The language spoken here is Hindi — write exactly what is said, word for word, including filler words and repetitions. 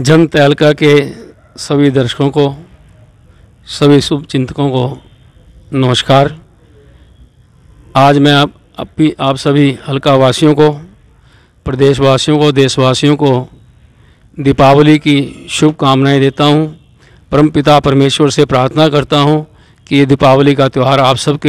जन तहलका के सभी दर्शकों को, सभी शुभ चिंतकों को नमस्कार। आज मैं आप अपनी आप सभी हल्का वासियों को, प्रदेशवासियों को, देशवासियों को दीपावली की शुभकामनाएं देता हूं। परमपिता परमेश्वर से प्रार्थना करता हूं कि ये दीपावली का त्यौहार आप सबके